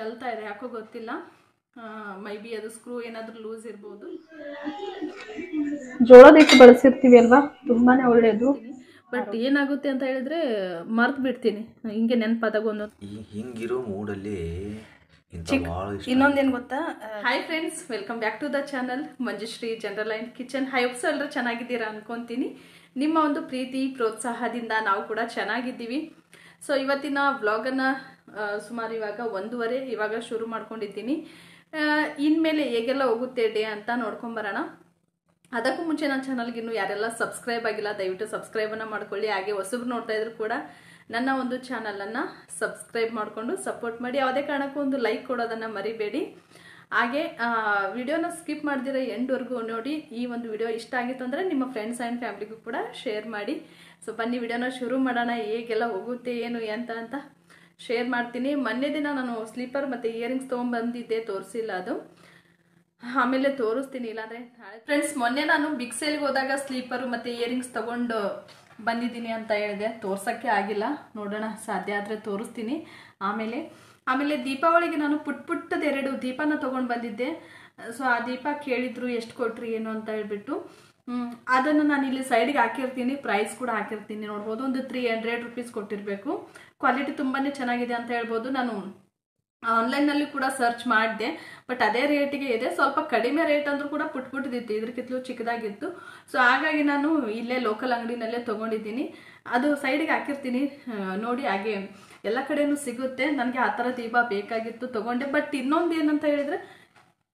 ಚಲ್ತಾ ಇದೆ, ಯಾಕೋ ಗೊತ್ತಿಲ್ಲ. ಮೈ ಬಿ ಅದು ಸ್ಕ್ರೂ ಏನಾದರೂ ಲೂಸ್ ಇರಬಹುದು. ಜೋಳದ ಹಿಟ್ಟು ಬಳಸಿರ್ತೀವಿ ಅಲ್ವಾ, ತುಂಬಾನೇ ಒಳ್ಳೆಯದು. ಬಟ್ ಏನಾಗುತ್ತೆ ಅಂತ ಹೇಳಿದ್ರೆ ಮರ್ತು ಬಿಡ್ತೀನಿ, ಹಿಂಗೆ ನೆನಪಾದಾಗ ಒಂದೊಂದು ಹಿಂಗಿರೋ ಮೂಡಲ್ಲಿ. ಇನ್ನೊಂದೇನು ಗೊತ್ತಾ, hi friends, welcome back to the channel Manjushree general and kitchen. High ಒಪ್ಸು, ಎಲ್ಲರೂ ಚೆನ್ನಾಗಿದ್ದೀರಾ ಅನ್ಕೊತೀನಿ. ನಿಮ್ಮ ಒಂದು ಪ್ರೀತಿ ಪ್ರೋತ್ಸಾಹದಿಂದ ನಾವು ಕೂಡ ಚೆನ್ನಾಗಿದ್ದೀವಿ. ಸೊ ಇವತ್ತಿನ ವ್ಲಾಗನ್ನು ಸುಮಾರು ಇವಾಗ 1:30 ಇವಾಗ ಶುರು ಮಾಡ್ಕೊಂಡಿದ್ದೀನಿ. ಇನ್ಮೇಲೆ ಹೇಗೆಲ್ಲ ಹೋಗುತ್ತೆ ಡೇ ಅಂತ ನೋಡ್ಕೊಂಬರೋಣ. ಅದಕ್ಕೂ ಮುಂಚೆ ನನ್ನ ಚಾನಲ್ಗೆ ಇನ್ನೂ ಯಾರೆಲ್ಲ ಸಬ್ಸ್ಕ್ರೈಬ್ ಆಗಿಲ್ಲ, ದಯವಿಟ್ಟು ಸಬ್ಸ್ಕ್ರೈಬನ್ನು ಮಾಡ್ಕೊಳ್ಳಿ. ಹಾಗೆ ಹೊಸಬ್ರು ನೋಡ್ತಾ ಇದ್ರು ಕೂಡ ನನ್ನ ಒಂದು ಚಾನಲನ್ನು ಸಬ್ಸ್ಕ್ರೈಬ್ ಮಾಡಿಕೊಂಡು ಸಪೋರ್ಟ್ ಮಾಡಿ. ಯಾವುದೇ ಕಾರಣಕ್ಕೂ ಒಂದು ಲೈಕ್ ಕೊಡೋದನ್ನು ಮರಿಬೇಡಿ. ಹಾಗೆ ವಿಡಿಯೋನ ಸ್ಕಿಪ್ ಮಾಡ್ದಿರೋ ಎಂಡ್ವರೆಗೂ ನೋಡಿ. ಈ ಒಂದು ವಿಡಿಯೋ ಇಷ್ಟ ಆಗಿತ್ತು ಅಂದರೆ ನಿಮ್ಮ ಫ್ರೆಂಡ್ಸ್ ಆ್ಯಂಡ್ ಫ್ಯಾಮಿಲಿಗೂ ಕೂಡ ಶೇರ್ ಮಾಡಿ. ಸೊ ಬನ್ನಿ ವಿಡಿಯೋನ ಶುರು ಮಾಡೋಣ, ಹೇಗೆಲ್ಲ ಹೋಗುತ್ತೆ ಏನು ಅಂತ ಶೇರ್ ಮಾಡ್ತೀನಿ. ಮೊನ್ನೆ ದಿನ ನಾನು ಸ್ಲೀಪರ್ ಮತ್ತು ಇಯರಿಂಗ್ಸ್ ತೊಗೊಂಡ್ಬಂದಿದ್ದೆ, ತೋರಿಸಿಲ್ಲ, ಅದು ಆಮೇಲೆ ತೋರಿಸ್ತೀನಿ, ಇಲ್ಲಾಂದರೆ ಫ್ರೆಂಡ್ಸ್. ಮೊನ್ನೆ ನಾನು ಬಿಗ್ ಸೇಲ್ಗೆ ಹೋದಾಗ ಸ್ಲೀಪರು ಮತ್ತು ಇಯರಿಂಗ್ಸ್ ತೊಗೊಂಡು ಬಂದಿದ್ದೀನಿ ಅಂತ ಹೇಳಿದೆ, ತೋರ್ಸೋಕ್ಕೆ ಆಗಿಲ್ಲ. ನೋಡೋಣ, ಸಾಧ್ಯ ಆದರೆ ತೋರಿಸ್ತೀನಿ ಆಮೇಲೆ ದೀಪಾವಳಿಗೆ ನಾನು ಪುಟ್ಟದ 2 ದೀಪನ ತೊಗೊಂಡು ಬಂದಿದ್ದೆ. ಸೊ ಆ ದೀಪ ಕೇಳಿದ್ರು, ಎಷ್ಟು ಕೊಟ್ರಿ ಏನು ಅಂತ ಹೇಳ್ಬಿಟ್ಟು. ಅದನ್ನು ನಾನು ಇಲ್ಲಿ ಸೈಡ್ಗೆ ಹಾಕಿರ್ತೀನಿ, ಪ್ರೈಸ್ ಕೂಡ ಹಾಕಿರ್ತೀನಿ, ನೋಡ್ಬೋದು. ಒಂದು 300 ರೂಪೀಸ್ ಕೊಟ್ಟಿರಬೇಕು. ಕ್ವಾಲಿಟಿ ತುಂಬಾ ಚೆನ್ನಾಗಿದೆ ಅಂತ ಹೇಳ್ಬೋದು. ನಾನು ಆನ್ಲೈನಲ್ಲಿ ಕೂಡ ಸರ್ಚ್ ಮಾಡಿದೆ, ಬಟ್ ಅದೇ ರೇಟಿಗೆ ಇದೆ. ಸ್ವಲ್ಪ ಕಡಿಮೆ ರೇಟ್ ಅಂದರೂ ಕೂಡ ಪುಟ್ಟದಿತ್ತು, ಇದಕ್ಕಿಂತಲೂ ಚಿಕ್ಕದಾಗಿತ್ತು. ಸೊ ಹಾಗಾಗಿ ನಾನು ಇಲ್ಲೇ ಲೋಕಲ್ ಅಂಗಡಿನಲ್ಲೇ ತೊಗೊಂಡಿದ್ದೀನಿ. ಅದು ಸೈಡಿಗೆ ಹಾಕಿರ್ತೀನಿ ನೋಡಿ. ಹಾಗೆ ಎಲ್ಲ ಕಡೆಯೂ ಸಿಗುತ್ತೆ. ನನಗೆ ಆ ಥರ ದೀಪ ಬೇಕಾಗಿತ್ತು, ತೊಗೊಂಡೆ. ಬಟ್ ಇನ್ನೊಂದು ಏನಂತ ಹೇಳಿದರೆ,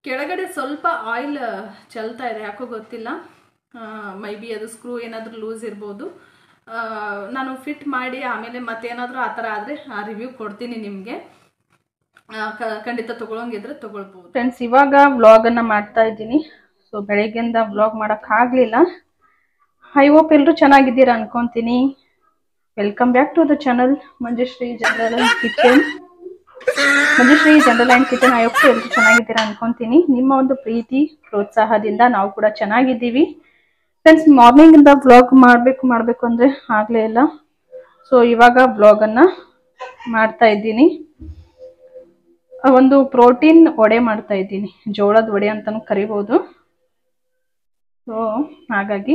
ಕೆಳಗಡೆ ಸ್ವಲ್ಪ ಆಯಿಲ್ ಚೆಲ್ತಾ ಇದೆ, ಯಾಕೋ ಗೊತ್ತಿಲ್ಲ. ಮೈ ಬಿ ಅದು ಸ್ಕ್ರೂ ಏನಾದರೂ ಲೂಸ್ ಇರ್ಬೋದು. ನಾನು ಫಿಟ್ ಮಾಡಿ ಆಮೇಲೆ ಮತ್ತೇನಾದರೂ ಆ ಥರ ಆದರೆ ಆ ರಿವ್ಯೂ ಕೊಡ್ತೀನಿ ನಿಮಗೆ. ಖಂಡಿತ ತಗೊಳಂಗಿದ್ರೆ ತಗೊಳ್ಬಹುದು. ಫ್ರೆಂಡ್ಸ್, ಇವಾಗ ವ್ಲಾಗನ್ನು ಮಾಡ್ತಾ ಇದ್ದೀನಿ. ಸೊ ಬೆಳಗ್ಗೆಯಿಂದ ವ್ಲಾಗ್ ಮಾಡೋಕ್ಕಾಗಲಿಲ್ಲ. ಐ ಹೋಪ್ ಎಲ್ಲರೂ ಚೆನ್ನಾಗಿದ್ದೀರಾ ಅನ್ಕೊತೀನಿ. Welcome back to the channel Manjushree general and kitchen. I hope ಎಲ್ಲರೂ ಚೆನ್ನಾಗಿದ್ದೀರಾ ಅನ್ಕೊತೀನಿ. ನಿಮ್ಮ ಒಂದು ಪ್ರೀತಿ ಪ್ರೋತ್ಸಾಹದಿಂದ ನಾವು ಕೂಡ ಚೆನ್ನಾಗಿದ್ದೀವಿ. ಫ್ರೆಂಡ್ಸ್, ಮಾರ್ನಿಂಗಿಂದ ವ್ಲಾಗ್ ಮಾಡಬೇಕು ಅಂದರೆ ಆಗಲೇ ಇಲ್ಲ. ಸೊ ಇವಾಗ ವ್ಲಾಗನ್ನು ಮಾಡ್ತಾ ಇದ್ದೀನಿ. ಒಂದು ಪ್ರೋಟೀನ್ ವಡೆ ಮಾಡ್ತಾ ಇದ್ದೀನಿ, ಜೋಳದ ವಡೆ ಅಂತಲೂ ಕರಿಬೋದು. ಸೊ ಹಾಗಾಗಿ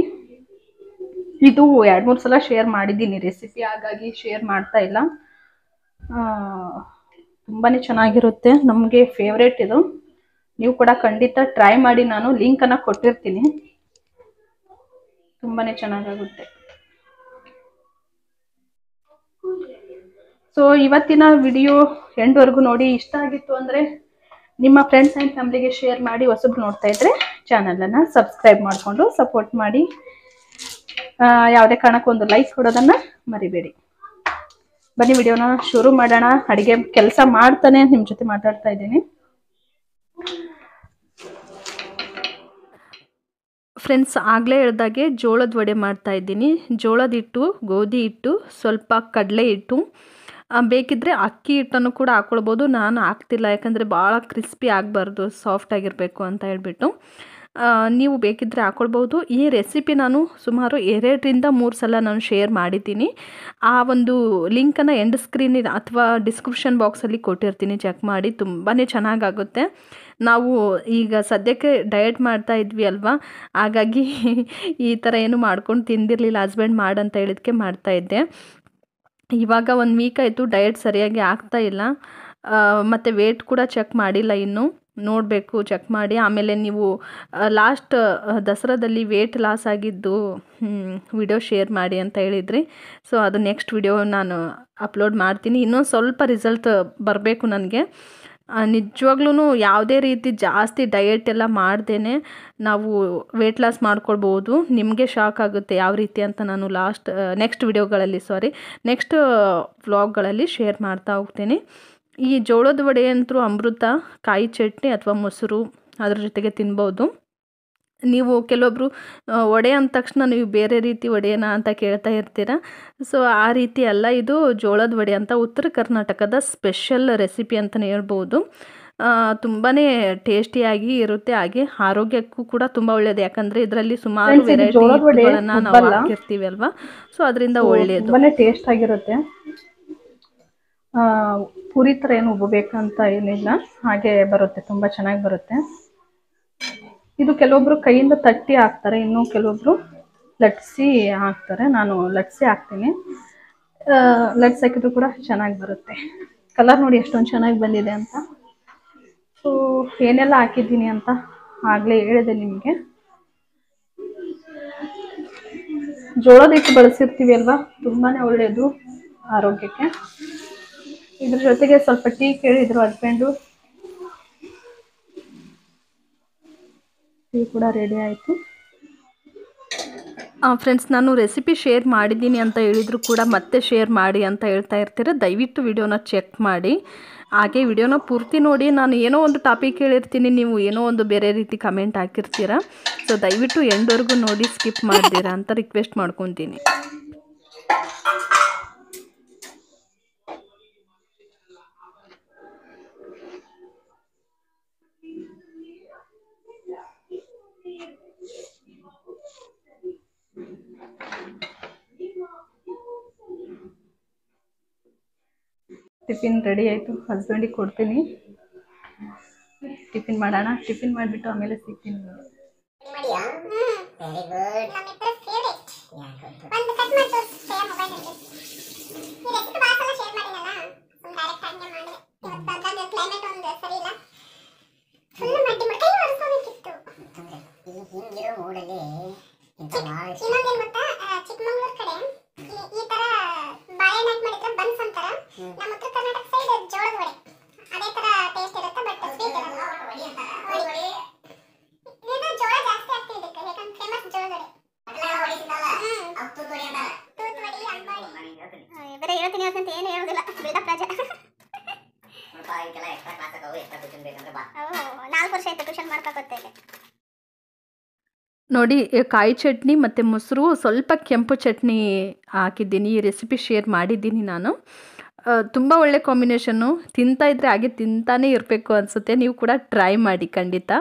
ಇದು 2-3 ಸಲ ಶೇರ್ ಮಾಡಿದ್ದೀನಿ ರೆಸಿಪಿ, ಹಾಗಾಗಿ ಶೇರ್ ಮಾಡ್ತಾ ಇಲ್ಲ. ತುಂಬಾ ಚೆನ್ನಾಗಿರುತ್ತೆ, ನಮಗೆ ಫೇವ್ರೇಟ್ ಇದು. ನೀವು ಕೂಡ ಖಂಡಿತ ಟ್ರೈ ಮಾಡಿ, ನಾನು ಲಿಂಕನ್ನು ಕೊಟ್ಟಿರ್ತೀನಿ. ತುಂಬಾ ಚೆನ್ನಾಗಾಗುತ್ತೆ. ಸೊ ಇವತ್ತಿನ ವಿಡಿಯೋ ಎಂಡ್ವರೆಗೂ ನೋಡಿ. ಇಷ್ಟ ಆಗಿತ್ತು ಅಂದರೆ ನಿಮ್ಮ ಫ್ರೆಂಡ್ಸ್ ಆ್ಯಂಡ್ ಫ್ಯಾಮಿಲಿಗೆ ಶೇರ್ ಮಾಡಿ. ಹೊಸಬ್ರು ನೋಡ್ತಾ ಇದ್ದರೆ ಚಾನಲನ್ನು ಸಬ್ಸ್ಕ್ರೈಬ್ ಮಾಡಿಕೊಂಡು ಸಪೋರ್ಟ್ ಮಾಡಿ. ಯಾವುದೇ ಕಾರಣಕ್ಕೊಂದು ಲೈಕ್ ಕೊಡೋದನ್ನು ಮರಿಬೇಡಿ. ಬನ್ನಿ ವಿಡಿಯೋನ ಶುರು ಮಾಡೋಣ. ಅಡುಗೆ ಕೆಲಸ ಮಾಡ್ತಾನೆ ನಿಮ್ಮ ಜೊತೆ ಮಾತಾಡ್ತಾ ಇದ್ದೀನಿ. ಫ್ರೆಂಡ್ಸ್, ಆಗಲೇ ಹೇಳ್ದಾಗೆ ಜೋಳದ ವಡೆ ಮಾಡ್ತಾ ಇದ್ದೀನಿ. ಜೋಳದ ಹಿಟ್ಟು, ಗೋಧಿ ಹಿಟ್ಟು, ಸ್ವಲ್ಪ ಕಡಲೆ ಹಿಟ್ಟು, ಬೇಕಿದ್ದರೆ ಅಕ್ಕಿ ಹಿಟ್ಟನ್ನು ಕೂಡ ಹಾಕ್ಕೊಳ್ಬೋದು. ನಾನು ಹಾಕ್ತಿಲ್ಲ, ಯಾಕಂದರೆ ಭಾಳ ಕ್ರಿಸ್ಪಿ ಆಗಬಾರ್ದು, ಸಾಫ್ಟ್ ಆಗಿರಬೇಕು ಅಂತ ಹೇಳ್ಬಿಟ್ಟು. ನೀವು ಬೇಕಿದ್ದರೆ ಹಾಕ್ಕೊಳ್ಬೋದು. ಈ ರೆಸಿಪಿ ನಾನು ಸುಮಾರು 2-3 ಸಲ ನಾನು ಶೇರ್ ಮಾಡಿದ್ದೀನಿ. ಆ ಒಂದು ಲಿಂಕನ್ನು ಎಂಡ್ ಸ್ಕ್ರೀನಿಗೆ ಅಥವಾ ಡಿಸ್ಕ್ರಿಪ್ಷನ್ ಬಾಕ್ಸಲ್ಲಿ ಕೊಟ್ಟಿರ್ತೀನಿ, ಚೆಕ್ ಮಾಡಿ. ತುಂಬಾ ಚೆನ್ನಾಗಾಗುತ್ತೆ. ನಾವು ಈಗ ಸದ್ಯಕ್ಕೆ ಡಯಟ್ ಮಾಡ್ತಾ ಇದ್ವಿ ಅಲ್ವಾ, ಹಾಗಾಗಿ ಈ ಥರ ಏನು ಮಾಡ್ಕೊಂಡು ತಿಂದಿರಲಿಲ್ಲ. ಹಸ್ಬೆಂಡ್ ಮಾಡಂತ ಹೇಳಿದಕ್ಕೆ ಮಾಡ್ತಾಯಿದ್ದೆ. ಇವಾಗ 1 ವೀಕ್ ಆಯಿತು ಡಯಟ್ ಸರಿಯಾಗಿ ಆಗ್ತಾ ಇಲ್ಲ. ಮತ್ತು ವೇಟ್ ಕೂಡ ಚೆಕ್ ಮಾಡಿಲ್ಲ ಇನ್ನು, ನೋಡಬೇಕು ಚೆಕ್ ಮಾಡಿ. ಆಮೇಲೆ ನೀವು ಲಾಸ್ಟ್ ದಸರಾದಲ್ಲಿ ವೇಟ್ ಲಾಸ್ ಆಗಿದ್ದು ವಿಡಿಯೋ ಶೇರ್ ಮಾಡಿ ಅಂತ ಹೇಳಿದ್ರಿ. ಸೊ ಅದು ನೆಕ್ಸ್ಟ್ ವಿಡಿಯೋ ನಾನು ಅಪ್ಲೋಡ್ ಮಾಡ್ತೀನಿ. ಇನ್ನೊಂದು ಸ್ವಲ್ಪ ರಿಸಲ್ಟ್ ಬರಬೇಕು ನನಗೆ. ನಿಜವಾಗ್ಲೂ ಯಾವುದೇ ರೀತಿ ಜಾಸ್ತಿ ಡಯೆಟ್ ಎಲ್ಲ ಮಾಡ್ದೇನೆ ನಾವು ವೆಯ್ಟ್ ಲಾಸ್ ಮಾಡ್ಕೊಳ್ಬೋದು. ನಿಮಗೆ ಶಾಕ್ ಆಗುತ್ತೆ ಯಾವ ರೀತಿ ಅಂತ ನಾನು ನೆಕ್ಸ್ಟ್ ವಿಡಿಯೋಗಳಲ್ಲಿ, ನೆಕ್ಸ್ಟ್ ವ್ಲಾಗ್ಗಳಲ್ಲಿ ಶೇರ್ ಮಾಡ್ತಾ ಹೋಗ್ತೀನಿ. ಈ ಜೋಳದ ವಡೆ ಅಂತೂ ಅಮೃತ. ಕಾಯಿ ಚಟ್ನಿ ಅಥವಾ ಮೊಸರು ಅದ್ರ ಜೊತೆಗೆ ತಿನ್ಬೋದು. ನೀವು ಕೆಲವೊಬ್ರು ವಡೆ ಅಂದ ತಕ್ಷಣ ನೀವು ಬೇರೆ ರೀತಿ ವಡೆನಾ ಅಂತ ಕೇಳ್ತಾ ಇರ್ತೀರ. ಸೊ ಆ ರೀತಿ ಅಲ್ಲ, ಇದು ಜೋಳದ ವಡೆ ಅಂತ ಉತ್ತರ ಕರ್ನಾಟಕದ ಸ್ಪೆಷಲ್ ರೆಸಿಪಿ ಅಂತಲೇ ಹೇಳ್ಬೋದು. ತುಂಬಾ ಟೇಸ್ಟಿಯಾಗಿ ಇರುತ್ತೆ. ಹಾಗೆ ಆರೋಗ್ಯಕ್ಕೂ ಕೂಡ ತುಂಬ ಒಳ್ಳೆಯದು, ಯಾಕಂದರೆ ಇದರಲ್ಲಿ ಸುಮಾರು ವೆರೈಟಿಗಳನ್ನು ನಾವು ಹಾಕಿರ್ತೀವಿ ಅಲ್ವಾ. ಸೊ ಅದರಿಂದ ಒಳ್ಳೆಯದು, ತುಂಬಾ ಟೇಸ್ಟ್ ಆಗಿರುತ್ತೆ. ಪೂರಿ ಥರ ಏನು ಉಬ್ಬಬೇಕಂತ ಏನಿಲ್ಲ, ಹಾಗೆ ಬರುತ್ತೆ, ತುಂಬ ಚೆನ್ನಾಗಿ ಬರುತ್ತೆ ಇದು. ಕೆಲವೊಬ್ರು ಕೈಯಿಂದ ತಟ್ಟಿ ಹಾಕ್ತಾರೆ, ಇನ್ನು ಕೆಲವೊಬ್ರು ಲಟ್ಸಿ ಹಾಕ್ತಾರೆ. ನಾನು ಲಟ್ಸಿ ಹಾಕ್ತೀನಿ, ಲಟ್ಸಿ ಹಾಕಿದ್ರು ಕೂಡ ಚೆನ್ನಾಗಿ ಬರುತ್ತೆ. ಕಲರ್ ನೋಡಿ ಎಷ್ಟೊಂದು ಚೆನ್ನಾಗಿ ಬಂದಿದೆ ಅಂತ. ಸೊ ಏನೆಲ್ಲ ಹಾಕಿದ್ದೀನಿ ಅಂತ ಆಗಲೇ ಹೇಳಿದೆ ನಿಮಗೆ. ಜೋಳದ ಹಿಟ್ಟು ಬಳಸಿರ್ತೀವಿ ಅಲ್ವಾ, ತುಂಬಾ ಒಳ್ಳೆಯದು ಆರೋಗ್ಯಕ್ಕೆ. ಇದ್ರ ಜೊತೆಗೆ ಸ್ವಲ್ಪ ಟೀ ಕೇಳಿದ್ರು ಹಸ್ಬೆಂಡು, ಟೀ ಕೂಡ ರೆಡಿ ಆಯಿತು. ಫ್ರೆಂಡ್ಸ್, ನಾನು ರೆಸಿಪಿ ಶೇರ್ ಮಾಡಿದ್ದೀನಿ ಅಂತ ಹೇಳಿದ್ರು ಕೂಡ ಮತ್ತೆ ಶೇರ್ ಮಾಡಿ ಅಂತ ಹೇಳ್ತಾ ಇರ್ತೀರ. ದಯವಿಟ್ಟು ವಿಡಿಯೋನ ಚೆಕ್ ಮಾಡಿ, ಹಾಗೆ ವಿಡಿಯೋನ ಪೂರ್ತಿ ನೋಡಿ. ನಾನು ಏನೋ ಒಂದು ಟಾಪಿಕ್ ಹೇಳಿರ್ತೀನಿ, ನೀವು ಏನೋ ಒಂದು ಬೇರೆ ರೀತಿ ಕಮೆಂಟ್ ಹಾಕಿರ್ತೀರ. ಸೊ ದಯವಿಟ್ಟು ಎಂಡವರೆಗೂ ನೋಡಿ, ಸ್ಕಿಪ್ ಮಾಡ್ತೀರಾ ಅಂತ ರಿಕ್ವೆಸ್ಟ್ ಮಾಡ್ಕೊತೀನಿ. ಟಿಫಿನ್ ರೆಡಿ ಆಯಿತು, ಹಸ್ಬೆಂಡಿಗೆ ಕೊಡ್ತೀನಿ. ಟಿಫಿನ್ ಮಾಡೋಣ, ಟಿಫಿನ್ ಮಾಡಿಬಿಟ್ಟು ಆಮೇಲೆ ಸಿಗ್ತೀನಿ. ನೋಡಿ, ಕಾಯಿ ಚಟ್ನಿ ಮತ್ತು ಮೊಸರು, ಸ್ವಲ್ಪ ಕೆಂಪು ಚಟ್ನಿ ಹಾಕಿದ್ದೀನಿ. ಈ ರೆಸಿಪಿ ಶೇರ್ ಮಾಡಿದ್ದೀನಿ ನಾನು. ತುಂಬ ಒಳ್ಳೆ ಕಾಂಬಿನೇಷನ್ನು, ತಿಂತಾ ಇದ್ದರೆ ಹಾಗೆ ತಿಂತಾನೇ ಇರಬೇಕು ಅನಿಸುತ್ತೆ. ನೀವು ಕೂಡ ಟ್ರೈ ಮಾಡಿ ಖಂಡಿತ.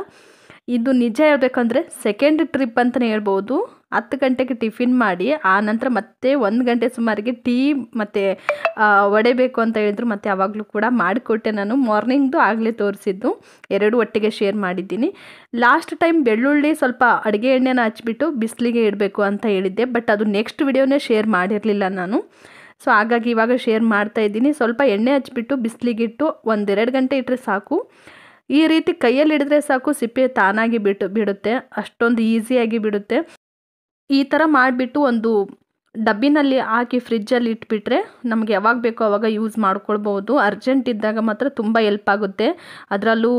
ಇದು ನಿಜ ಹೇಳಬೇಕಂದ್ರೆ ಸೆಕೆಂಡ್ ಟ್ರಿಪ್ ಅಂತಲೇ ಹೇಳ್ಬೋದು. 10 ಗಂಟೆಗೆ ಟಿಫಿನ್ ಮಾಡಿ, ಆ ನಂತರ ಮತ್ತೆ 1 ಗಂಟೆ ಸುಮಾರಿಗೆ ಟೀ ಮತ್ತು ವಡೆ ಬೇಕು ಅಂತ ಹೇಳಿದ್ರು, ಮತ್ತು ಆವಾಗಲೂ ಕೂಡ ಮಾಡಿಕೊಟ್ಟೆ. ನಾನು ಮಾರ್ನಿಂಗ್ದು ಆಗಲೇ ತೋರಿಸಿದ್ದು, 2 ಒಟ್ಟಿಗೆ ಶೇರ್ ಮಾಡಿದ್ದೀನಿ. ಲಾಸ್ಟ್ ಟೈಮ್ ಬೆಳ್ಳುಳ್ಳಿ ಸ್ವಲ್ಪ ಅಡುಗೆ ಎಣ್ಣೆನ ಹಚ್ಬಿಟ್ಟು ಬಿಸಿಲಿಗೆ ಇಡಬೇಕು ಅಂತ ಹೇಳಿದ್ದೆ, ಬಟ್ ಅದು ನೆಕ್ಸ್ಟ್ ವಿಡಿಯೋನೇ ಶೇರ್ ಮಾಡಿರಲಿಲ್ಲ ನಾನು. ಸೊ ಹಾಗಾಗಿ ಇವಾಗ ಶೇರ್ ಮಾಡ್ತಾಯಿದ್ದೀನಿ. ಸ್ವಲ್ಪ ಎಣ್ಣೆ ಹಚ್ಬಿಟ್ಟು ಬಿಸಿಲಿಗಿಟ್ಟು 1-2 ಗಂಟೆ ಇಟ್ಟರೆ ಸಾಕು. ಈ ರೀತಿ ಕೈಯಲ್ಲಿ ಹಿಡಿದ್ರೆ ಸಾಕು, ಸಿಪ್ಪೆ ತಾನಾಗಿ ಬಿಡುತ್ತೆ. ಅಷ್ಟೊಂದು ಈಸಿಯಾಗಿ ಬಿಡುತ್ತೆ. ಈ ಥರ ಮಾಡಿಬಿಟ್ಟು ಒಂದು ಡಬ್ಬಿನಲ್ಲಿ ಹಾಕಿ ಫ್ರಿಜ್ಜಲ್ಲಿ ಇಟ್ಬಿಟ್ರೆ ನಮಗೆ ಯಾವಾಗ ಬೇಕೋ ಆವಾಗ ಯೂಸ್ ಮಾಡ್ಕೊಳ್ಬೋದು. ಅರ್ಜೆಂಟ್ ಇದ್ದಾಗ ಮಾತ್ರ ತುಂಬ ಹೆಲ್ಪ್ ಆಗುತ್ತೆ. ಅದರಲ್ಲೂ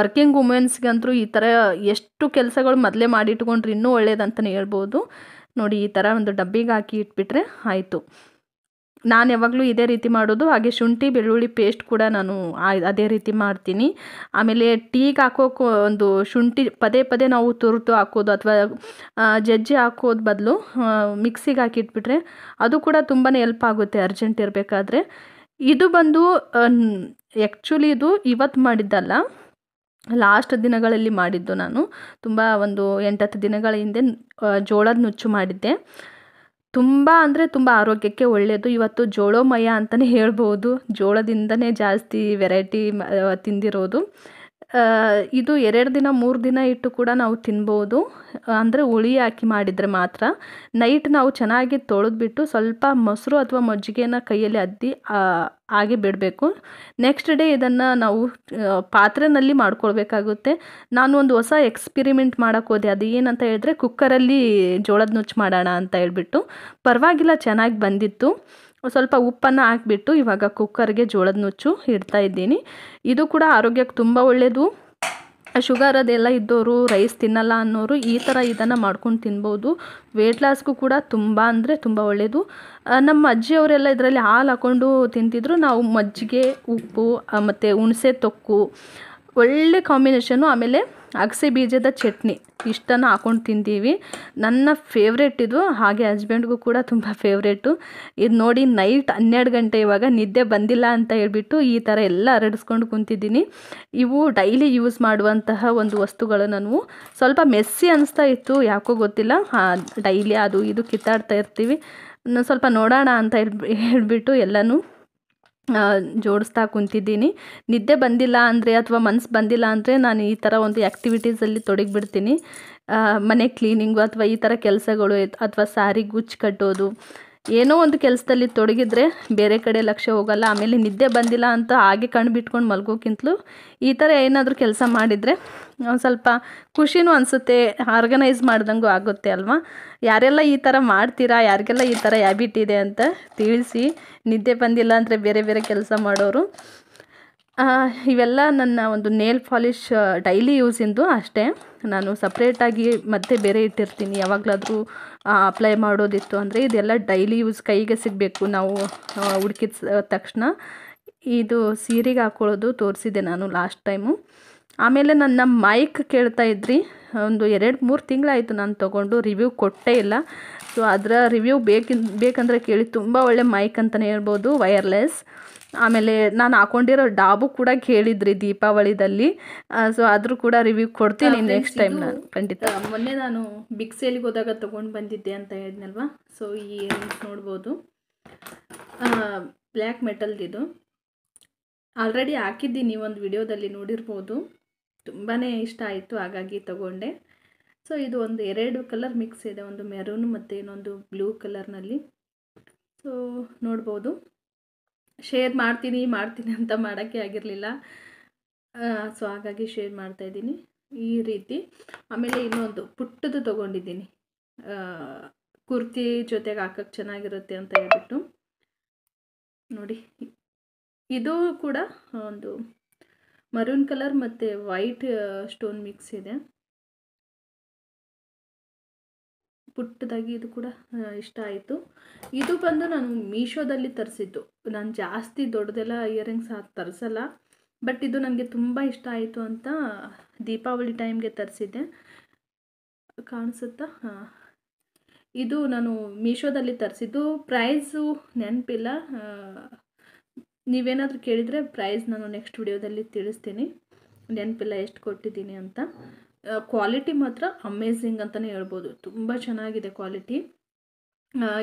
ವರ್ಕಿಂಗ್ ವುಮೆನ್ಸ್ಗಂತೂ ಈ ಥರ ಎಷ್ಟು ಕೆಲಸಗಳು ಮೊದಲೇ ಮಾಡಿಟ್ಕೊಂಡ್ರೆ ಇನ್ನೂ ಒಳ್ಳೇದಂತಲೇ ಹೇಳ್ಬೋದು. ನೋಡಿ, ಈ ಥರ ಒಂದು ಡಬ್ಬಿಗೆ ಹಾಕಿ ಇಟ್ಬಿಟ್ರೆ ಆಯಿತು. ನಾನು ಯಾವಾಗಲೂ ಇದೇ ರೀತಿ ಮಾಡೋದು. ಹಾಗೆ ಶುಂಠಿ ಬೆಳ್ಳುಳ್ಳಿ ಪೇಸ್ಟ್ ಕೂಡ ನಾನು ಅದೇ ರೀತಿ ಮಾಡ್ತೀನಿ. ಆಮೇಲೆ ಟೀಗೆ ಹಾಕೋಕೆ ಒಂದು ಶುಂಠಿ ಪದೇ ನಾವು ತುರ್ತು ಹಾಕೋದು ಅಥವಾ ಜಜ್ಜಿ ಹಾಕೋದು ಬದಲು ಮಿಕ್ಸಿಗೆ ಹಾಕಿಟ್ಬಿಟ್ರೆ ಅದು ಕೂಡ ತುಂಬಾ ಹೆಲ್ಪ್ ಆಗುತ್ತೆ ಅರ್ಜೆಂಟ್ ಇರಬೇಕಾದ್ರೆ. ಇದು ಬಂದು ಆ್ಯಕ್ಚುಲಿ ಇದು ಇವತ್ತು ಮಾಡಿದ್ದಲ್ಲ, ಲಾಸ್ಟ್ ದಿನಗಳಲ್ಲಿ ಮಾಡಿದ್ದು. ನಾನು ತುಂಬ ಒಂದು 8-10 ದಿನಗಳ ಹಿಂದೆ ಜೋಳದ ನುಚ್ಚು ಮಾಡಿದ್ದೆ. ತುಂಬ ಅಂದರೆ ತುಂಬ ಆರೋಗ್ಯಕ್ಕೆ ಒಳ್ಳೆಯದು. ಇವತ್ತು ಜೋಳೋಮಯ ಅಂತಲೇ ಹೇಳ್ಬೋದು. ಜೋಳದಿಂದನೇ ಜಾಸ್ತಿ ವೆರೈಟಿ ತಿಂದಿರೋದು. ಇದು 2-3 ದಿನ ಇಟ್ಟು ಕೂಡ ನಾವು ತಿನ್ಬೋದು. ಅಂದರೆ ಹುಳಿ ಹಾಕಿ ಮಾಡಿದರೆ ಮಾತ್ರ. ನೈಟ್ ನಾವು ಚೆನ್ನಾಗಿ ತೊಳೆದ್ಬಿಟ್ಟು ಸ್ವಲ್ಪ ಮೊಸರು ಅಥವಾ ಮಜ್ಜಿಗೆನ ಕೈಯಲ್ಲಿ ಅದ್ದಿ ಹಾಗೆ ಬಿಡಬೇಕು. ನೆಕ್ಸ್ಟ್ ಡೇ ಇದನ್ನು ನಾವು ಪಾತ್ರೆಯಲ್ಲಿ ಮಾಡ್ಕೊಳ್ಬೇಕಾಗುತ್ತೆ. ನಾನು ಒಂದು ಹೊಸ ಎಕ್ಸ್ಪಿರಿಮೆಂಟ್ ಮಾಡೋಕೆ ಹೋದೆ. ಅದು ಏನಂತ ಹೇಳಿದ್ರೆ ಕುಕ್ಕರಲ್ಲಿ ಜೋಳದ ನುಚ್ಚು ಮಾಡೋಣ ಅಂತ ಹೇಳ್ಬಿಟ್ಟು. ಪರವಾಗಿಲ್ಲ, ಚೆನ್ನಾಗಿ ಬಂದಿತ್ತು. ಸ್ವಲ್ಪ ಉಪ್ಪನ್ನು ಹಾಕಿಬಿಟ್ಟು ಇವಾಗ ಕುಕ್ಕರ್ಗೆ ಜೋಳದ ನುಚ್ಚು ಇಡ್ತಾ ಇದ್ದೀನಿ. ಇದು ಕೂಡ ಆರೋಗ್ಯಕ್ಕೆ ತುಂಬ ಒಳ್ಳೆಯದು. ಶುಗರ್ ಅದೆಲ್ಲ ಇದ್ದವರು, ರೈಸ್ ತಿನ್ನಲ್ಲ ಅನ್ನೋರು ಈ ಥರ ಇದನ್ನು ಮಾಡ್ಕೊಂಡು ತಿನ್ಬೋದು. ವೆಯ್ಟ್ ಲಾಸ್ಗೂ ಕೂಡ ತುಂಬ ಅಂದರೆ ತುಂಬ ಒಳ್ಳೆಯದು. ನಮ್ಮ ಅಜ್ಜಿಯವರೆಲ್ಲ ಇದರಲ್ಲಿ ಹಾಲು ಹಾಕ್ಕೊಂಡು ತಿಂತಿದ್ರು. ನಾವು ಮಜ್ಜಿಗೆ, ಉಪ್ಪು ಮತ್ತು ಹುಣಸೆ ತೊಕ್ಕು, ಒಳ್ಳೆ ಕಾಂಬಿನೇಷನು. ಆಮೇಲೆ ಅಗಸೆ ಬೀಜದ ಚಟ್ನಿ ಇಷ್ಟನ್ನು ಹಾಕ್ಕೊಂಡು ತಿಂತೀವಿ. ನನ್ನ ಫೇವ್ರೇಟ್ ಇದು. ಹಾಗೆ ಹಸ್ಬೆಂಡ್ಗೂ ಕೂಡ ತುಂಬ ಫೇವ್ರೇಟು ಇದು. ನೋಡಿ, ನೈಟ್ 12 ಗಂಟೆ ಇವಾಗ ನಿದ್ದೆ ಬಂದಿಲ್ಲ ಅಂತ ಹೇಳ್ಬಿಟ್ಟು ಈ ಥರ ಎಲ್ಲ ಹರಡಿಸ್ಕೊಂಡು ಕುಂತಿದ್ದೀನಿ. ಇವು ಡೈಲಿ ಯೂಸ್ ಮಾಡುವಂತಹ ಒಂದು ವಸ್ತುಗಳು. ನಾನು ಸ್ವಲ್ಪ ಮೆಸ್ಸಿ ಅನಿಸ್ತಾ ಇತ್ತು, ಯಾಕೋ ಗೊತ್ತಿಲ್ಲ. ಡೈಲಿ ಅದು ಇದು ಕಿತ್ತಾಡ್ತಾ ಇರ್ತೀವಿ, ಸ್ವಲ್ಪ ನೋಡೋಣ ಅಂತ ಹೇಳ್ಬಿಟ್ಟು ಎಲ್ಲನೂ ಜೋಡಿಸ್ತಾ ಕುಂತಿದ್ದೀನಿ. ನಿದ್ದೆ ಬಂದಿಲ್ಲ ಅಂದರೆ ಅಥವಾ ಮನಸ್ಸು ಬಂದಿಲ್ಲ ಅಂದರೆ ನಾನು ಈ ಥರ ಒಂದು ಆ್ಯಕ್ಟಿವಿಟೀಸಲ್ಲಿ ತೊಡಗಿಬಿಡ್ತೀನಿ. ಮನೆ ಕ್ಲೀನಿಂಗು ಅಥವಾ ಈ ಥರ ಕೆಲಸಗಳು ಅಥವಾ ಸಾರಿ ಗುಚ್ಚು ಕಟ್ಟೋದು, ಏನೋ ಒಂದು ಕೆಲಸದಲ್ಲಿ ತೊಡಗಿದ್ರೆ ಬೇರೆ ಕಡೆ ಲಕ್ಷ್ಯ ಹೋಗಲ್ಲ. ಆಮೇಲೆ ನಿದ್ದೆ ಬಂದಿಲ್ಲ ಅಂತ ಹಾಗೆ ಕಣ್ಣು ಬಿಟ್ಕೊಂಡು ಮಲ್ಗೋಕ್ಕಿಂತಲೂ ಈ ಥರ ಏನಾದರೂ ಕೆಲಸ ಮಾಡಿದರೆ ಒಂದು ಸ್ವಲ್ಪ ಖುಷಿನೂ ಅನಿಸುತ್ತೆ, ಆರ್ಗನೈಸ್ ಮಾಡ್ದಂಗೂ ಆಗುತ್ತೆ ಅಲ್ವಾ. ಯಾರೆಲ್ಲ ಈ ಥರ ಮಾಡ್ತೀರಾ, ಯಾರಿಗೆಲ್ಲ ಈ ಥರ ಹ್ಯಾಬಿಟ್ ಇದೆ ಅಂತ ತಿಳಿಸಿ. ನಿದ್ದೆ ಬಂದಿಲ್ಲ ಅಂದರೆ ಬೇರೆ ಬೇರೆ ಕೆಲಸ ಮಾಡೋರು. ಇವೆಲ್ಲ ನನ್ನ ಒಂದು ನೇಲ್ ಪಾಲಿಷ್ ಡೈಲಿ ಯೂಸಿಂದು ಅಷ್ಟೇ. ನಾನು ಸಪ್ರೇಟಾಗಿ ಮತ್ತೆ ಬೇರೆ ಇಟ್ಟಿರ್ತೀನಿ, ಯಾವಾಗಲಾದರೂ ಅಪ್ಲೈ ಮಾಡೋದಿತ್ತು ಅಂದರೆ. ಇದೆಲ್ಲ ಡೈಲಿ ಯೂಸ್, ಕೈಗೆ ಸಿಗಬೇಕು ನಾವು ಹುಡುಕಿದ ತಕ್ಷಣ. ಇದು ಸೀರೆಗೆ ಹಾಕ್ಕೊಳ್ಳೋದು ತೋರಿಸಿದೆ ನಾನು ಲಾಸ್ಟ್ ಟೈಮು. ಆಮೇಲೆ ನನ್ನ ಮೈಕ್ ಕೇಳ್ತಾ ಇದ್ರಿ, ಒಂದು 2-3 ತಿಂಗಳಾಯಿತು ನಾನು ತೊಗೊಂಡು, ರಿವ್ಯೂ ಕೊಟ್ಟೇ ಇಲ್ಲ. ಸೊ ಅದರ ರಿವ್ಯೂ ಬೇಕಂದರೆ ಕೇಳಿ. ತುಂಬ ಒಳ್ಳೆ ಮೈಕ್ ಅಂತಲೇ ಹೇಳ್ಬೋದು, ವೈರ್ಲೆಸ್. ಆಮೇಲೆ ನಾನು ಹಾಕೊಂಡಿರೋ ಡಾಬು ಕೂಡ ಕೇಳಿದ್ರಿ ದೀಪಾವಳಿದಲ್ಲಿ. ಸೊ ಅದ್ರ ಕೂಡ ರಿವ್ಯೂ ಕೊಡ್ತೀನಿ ನೆಕ್ಸ್ಟ್ ಟೈಮ್ ನಾನು ಖಂಡಿತ. ಮೊನ್ನೆ ನಾನು ಬಿಗ್ ಸೇಲಿಗೆ ಹೋದಾಗ ತೊಗೊಂಡು ಬಂದಿದ್ದೆ ಅಂತ ಹೇಳಿದ್ನಲ್ವ. ಸೊ ಈ ಇಯರಿಂಗ್ಸ್ ನೋಡ್ಬೋದು, ಬ್ಲ್ಯಾಕ್ ಮೆಟಲ್ದಿದು. ಆಲ್ರೆಡಿ ಹಾಕಿದ್ದೀನಿ, ಒಂದು ವಿಡಿಯೋದಲ್ಲಿ ನೋಡಿರ್ಬೋದು. ತುಂಬಾ ಇಷ್ಟ ಆಯಿತು, ಹಾಗಾಗಿ ತಗೊಂಡೆ. ಸೊ ಇದು ಒಂದು 2 ಕಲರ್ ಮಿಕ್ಸ್ ಇದೆ, ಒಂದು ಮೆರೂನ್ ಮತ್ತು ಇನ್ನೊಂದು ಬ್ಲೂ ಕಲರ್ನಲ್ಲಿ. ಸೊ ನೋಡ್ಬೋದು, ಶೇರ್ ಮಾಡ್ತೀನಿ ಅಂತ ಮಾಡೋಕ್ಕೆ ಆಗಿರಲಿಲ್ಲ. ಸೊ ಹಾಗಾಗಿ ಶೇರ್ ಮಾಡ್ತಾಯಿದ್ದೀನಿ ಈ ರೀತಿ. ಆಮೇಲೆ ಇನ್ನೊಂದು ಪುಟ್ಟದ್ದು ತೊಗೊಂಡಿದ್ದೀನಿ, ಕುರ್ತಿ ಜೊತೆಗೆ ಹಾಕೋಕ್ಕೆ ಚೆನ್ನಾಗಿರುತ್ತೆ ಅಂತ ಹೇಳ್ಬಿಟ್ಟು. ನೋಡಿ, ಇದು ಕೂಡ ಒಂದು ಮರೂನ್ ಕಲರ್ ಮತ್ತು ವೈಟ್ ಸ್ಟೋನ್ ಮಿಕ್ಸ್ ಇದೆ. ಪುಟ್ಟದಾಗಿ ಇದು ಕೂಡ ಇಷ್ಟ ಆಯಿತು. ಇದು ಬಂದು ನಾನು ಮೀಶೋದಲ್ಲಿ ತರಿಸಿದ್ದು. ನಾನು ಜಾಸ್ತಿ ದೊಡ್ಡದೆಲ್ಲ ಇಯರಿಂಗ್ಸ್ ತರಿಸಲ್ಲ, ಬಟ್ ಇದು ನನಗೆ ತುಂಬ ಇಷ್ಟ ಆಯಿತು ಅಂತ ದೀಪಾವಳಿ ಟೈಮ್ಗೆ ತರಿಸಿದ್ದೆ. ಕಾಣಿಸುತ್ತಾ? ಹಾಂ, ಇದು ನಾನು ಮೀಶೋದಲ್ಲಿ ತರಿಸಿದ್ದು. ಪ್ರೈಸು ನೆನಪಿಲ್ಲ, ನೀವೇನಾದರೂ ಕೇಳಿದರೆ ಪ್ರೈಸ್ ನಾನು ನೆಕ್ಸ್ಟ್ ವಿಡಿಯೋದಲ್ಲಿ ತಿಳಿಸ್ತೀನಿ. ನೆನಪಿಲ್ಲ ಎಷ್ಟು ಕೊಟ್ಟಿದ್ದೀನಿ ಅಂತ. ಕ್ವಾಲಿಟಿ ಮಾತ್ರ ಅಮೇಝಿಂಗ್ ಅಂತಲೇ ಹೇಳ್ಬೋದು, ತುಂಬ ಚೆನ್ನಾಗಿದೆ ಕ್ವಾಲಿಟಿ.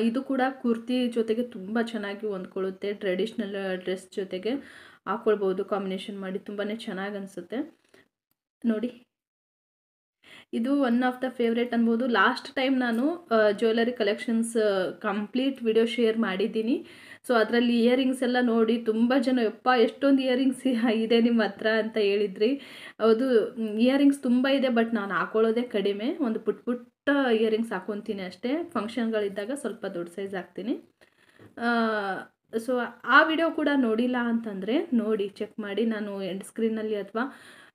ಇದು ಕೂಡ ಕುರ್ತಿ ಜೊತೆಗೆ ತುಂಬ ಚೆನ್ನಾಗಿ ಹೊಂದ್ಕೊಳ್ಳುತ್ತೆ. ಟ್ರೆಡಿಷ್ನಲ್ ಡ್ರೆಸ್ ಜೊತೆಗೆ ಹಾಕ್ಕೊಳ್ಬೋದು, ಕಾಂಬಿನೇಷನ್ ಮಾಡಿ ತುಂಬಾ ಚೆನ್ನಾಗಿ ಅನಿಸುತ್ತೆ. ನೋಡಿ, ಇದು ಒನ್ ಆಫ್ ದ ಫೇವ್ರೇಟ್ ಅನ್ಬೋದು. ಲಾಸ್ಟ್ ಟೈಮ್ ನಾನು jewellery collections complete video share ಮಾಡಿದ್ದೀನಿ. ಸೊ ಅದರಲ್ಲಿ ಇಯರಿಂಗ್ಸ್ ಎಲ್ಲ ನೋಡಿ ತುಂಬ ಜನ, ಯಪ್ಪ ಎಷ್ಟೊಂದು ಇಯರಿಂಗ್ಸ್ ಇದೆ ನಿಮ್ಮ ಹತ್ರ ಅಂತ ಹೇಳಿದ್ರಿ. ಹೌದು, ಇಯರಿಂಗ್ಸ್ ತುಂಬ ಇದೆ, ಬಟ್ ನಾನು ಹಾಕೊಳ್ಳೋದೇ ಕಡಿಮೆ. ಒಂದು ಪುಟ್ಟ ಇಯರಿಂಗ್ಸ್ ಹಾಕೊತೀನಿ ಅಷ್ಟೇ, ಫಂಕ್ಷನ್ಗಳಿದ್ದಾಗ ಸ್ವಲ್ಪ ದೊಡ್ಡ ಸೈಜ್ ಹಾಕ್ತೀನಿ. ಸೊ ಆ ವಿಡಿಯೋ ಕೂಡ ನೋಡಿಲ್ಲ ಅಂತಂದರೆ ನೋಡಿ, ಚೆಕ್ ಮಾಡಿ. ನಾನು ಎಂಡ್ ಸ್ಕ್ರೀನಲ್ಲಿ ಅಥವಾ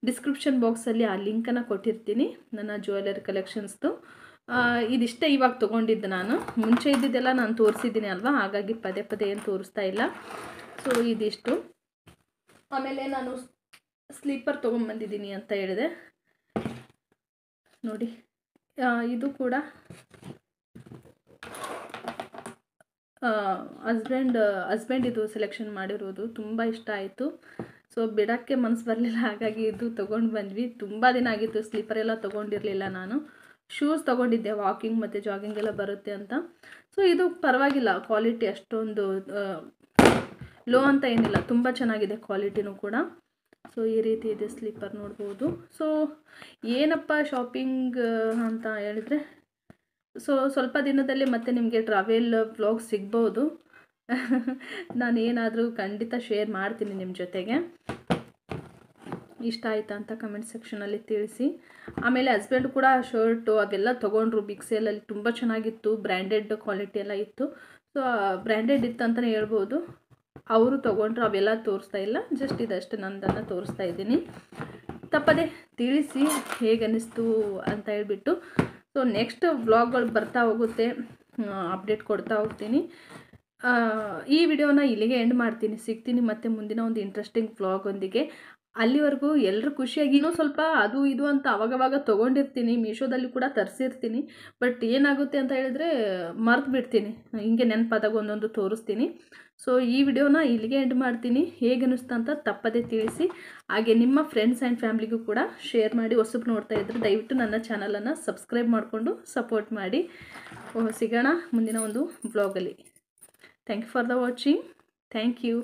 ಡಿಸ್ಕ್ರಿಪ್ಷನ್ ಬಾಕ್ಸಲ್ಲಿ ಆ ಲಿಂಕನ್ನು ಕೊಟ್ಟಿರ್ತೀನಿ ನನ್ನ ಜ್ಯುವೆಲರಿ ಕಲೆಕ್ಷನ್ಸ್ದು. ಇದಿಷ್ಟೇ ಇವಾಗ ತೊಗೊಂಡಿದ್ದು ನಾನು. ಮುಂಚೆ ಇದ್ದಿದ್ದೆಲ್ಲ ನಾನು ತೋರಿಸಿದ್ದೀನಿ ಅಲ್ವಾ, ಹಾಗಾಗಿ ಪದೇ ಪದೇ ಏನು ತೋರಿಸ್ತಾ ಇಲ್ಲ. ಸೊ ಇದಿಷ್ಟು. ಆಮೇಲೆ ನಾನು ಸ್ಲೀಪರ್ ತೊಗೊಂಬಂದಿದ್ದೀನಿ ಅಂತ ಹೇಳಿದೆ. ನೋಡಿ, ಇದು ಕೂಡ ಹಸ್ಬೆಂಡ್ ಇದು ಸೆಲೆಕ್ಷನ್ ಮಾಡಿರೋದು, ತುಂಬ ಇಷ್ಟ ಆಯಿತು. ಸೊ ಬಿಡೋಕ್ಕೆ ಮನಸ್ಸು ಬರಲಿಲ್ಲ, ಹಾಗಾಗಿ ಇದು ತೊಗೊಂಡು ಬಂದ್ವಿ. ತುಂಬ ದಿನ ಆಗಿತ್ತು, ಸ್ಲೀಪರೆಲ್ಲ ತೊಗೊಂಡಿರಲಿಲ್ಲ ನಾನು. ಶೂಸ್ ತೊಗೊಂಡಿದ್ದೆ ವಾಕಿಂಗ್ ಮತ್ತು ಜಾಗಿಂಗೆಲ್ಲ ಬರುತ್ತೆ ಅಂತ. ಸೊ ಇದು ಪರವಾಗಿಲ್ಲ, ಕ್ವಾಲಿಟಿ ಅಷ್ಟೊಂದು ಲೋ ಅಂತ ಏನಿಲ್ಲ, ತುಂಬ ಚೆನ್ನಾಗಿದೆ ಕ್ವಾಲಿಟಿನೂ ಕೂಡ. ಸೊ ಈ ರೀತಿ ಇದೆ ಸ್ಲೀಪರ್, ನೋಡ್ಬೋದು. ಸೊ ಏನಪ್ಪ ಶಾಪಿಂಗ್ ಅಂತ ಹೇಳಿದ್ರೆ, ಸೊ ಸ್ವಲ್ಪ ದಿನದಲ್ಲಿ ಮತ್ತೆ ನಿಮಗೆ ಟ್ರಾವೆಲ್ ವ್ಲಾಗ್ ಸಿಗ್ಬೋದು. ನಾನು ಏನಾದರೂ ಖಂಡಿತ ಶೇರ್ ಮಾಡ್ತೀನಿ ನಿಮ್ಮ ಜೊತೆಗೆ. ಇಷ್ಟ ಆಯಿತಾ ಅಂತ ಕಮೆಂಟ್ ಸೆಕ್ಷನಲ್ಲಿ ತಿಳಿಸಿ. ಆಮೇಲೆ ಹಸ್ಬೆಂಡ್ ಕೂಡ ಶರ್ಟು ಅವೆಲ್ಲ ತೊಗೊಂಡ್ರು ಬಿಗ್ ಸೇಲಲ್ಲಿ, ತುಂಬ ಚೆನ್ನಾಗಿತ್ತು, ಬ್ರ್ಯಾಂಡೆಡ್ ಕ್ವಾಲಿಟಿ ಎಲ್ಲ ಇತ್ತು. ಸೊ ಬ್ರ್ಯಾಂಡೆಡ್ ಇತ್ತು ಅಂತಲೇ ಹೇಳ್ಬೋದು. ಅವರು ತೊಗೊಂಡ್ರು, ಅವೆಲ್ಲ ತೋರಿಸ್ತಾ ಇಲ್ಲ, ಜಸ್ಟ್ ಇದಷ್ಟೇ ನಂದನ್ನು ತೋರಿಸ್ತಾ ಇದ್ದೀನಿ. ತಪ್ಪದೆ ತಿಳಿಸಿ ಹೇಗನ್ನಿಸ್ತು ಅಂತ ಹೇಳ್ಬಿಟ್ಟು. ಸೊ ನೆಕ್ಸ್ಟ್ ವ್ಲಾಗ್ಗಳು ಬರ್ತಾ ಹೋಗುತ್ತೆ, ಅಪ್ಡೇಟ್ ಕೊಡ್ತಾ ಹೋಗ್ತೀನಿ. ಈ ವಿಡಿಯೋನ ಇಲ್ಲಿಗೆ ಎಂಡ್ ಮಾಡ್ತೀನಿ. ಸಿಗ್ತೀನಿ ಮತ್ತೆ ಮುಂದಿನ ಒಂದು ಇಂಟ್ರೆಸ್ಟಿಂಗ್ ವ್ಲಾಗೊಂದಿಗೆ. ಅಲ್ಲಿವರೆಗೂ ಎಲ್ಲರೂ ಖುಷಿಯಾಗಿ, ಇನ್ನೂ ಸ್ವಲ್ಪ ಅದು ಇದು ಅಂತ ಅವಾಗವಾಗ ತೊಗೊಂಡಿರ್ತೀನಿ, ಮೀಶೋದಲ್ಲಿ ಕೂಡ ತರಿಸಿರ್ತೀನಿ. ಬಟ್ ಏನಾಗುತ್ತೆ ಅಂತ ಹೇಳಿದ್ರೆ ಮರ್ತು ಬಿಡ್ತೀನಿ, ಹಿಂಗೆ ನೆನಪಾದಾಗ ಒಂದೊಂದು ತೋರಿಸ್ತೀನಿ. ಸೊ ಈ ವಿಡಿಯೋನ ಇಲ್ಲಿಗೆ ಎಂಡ್ ಮಾಡ್ತೀನಿ. ಹೇಗೆ ಅನ್ನಿಸ್ತು ಅಂತ ತಪ್ಪದೇ ತಿಳಿಸಿ. ಹಾಗೆ ನಿಮ್ಮ ಫ್ರೆಂಡ್ಸ್ ಆ್ಯಂಡ್ ಫ್ಯಾಮ್ಲಿಗೂ ಕೂಡ ಶೇರ್ ಮಾಡಿ. ಹೊಸಬ್ರು ನೋಡ್ತಾ ಇದ್ದರೆ ದಯವಿಟ್ಟು ನನ್ನ ಚಾನಲನ್ನು ಸಬ್ಸ್ಕ್ರೈಬ್ ಮಾಡಿಕೊಂಡು ಸಪೋರ್ಟ್ ಮಾಡಿ. ಸಿಗೋಣ ಮುಂದಿನ ಒಂದು ವ್ಲಾಗಲ್ಲಿ. Thank you for the watching. Thank you.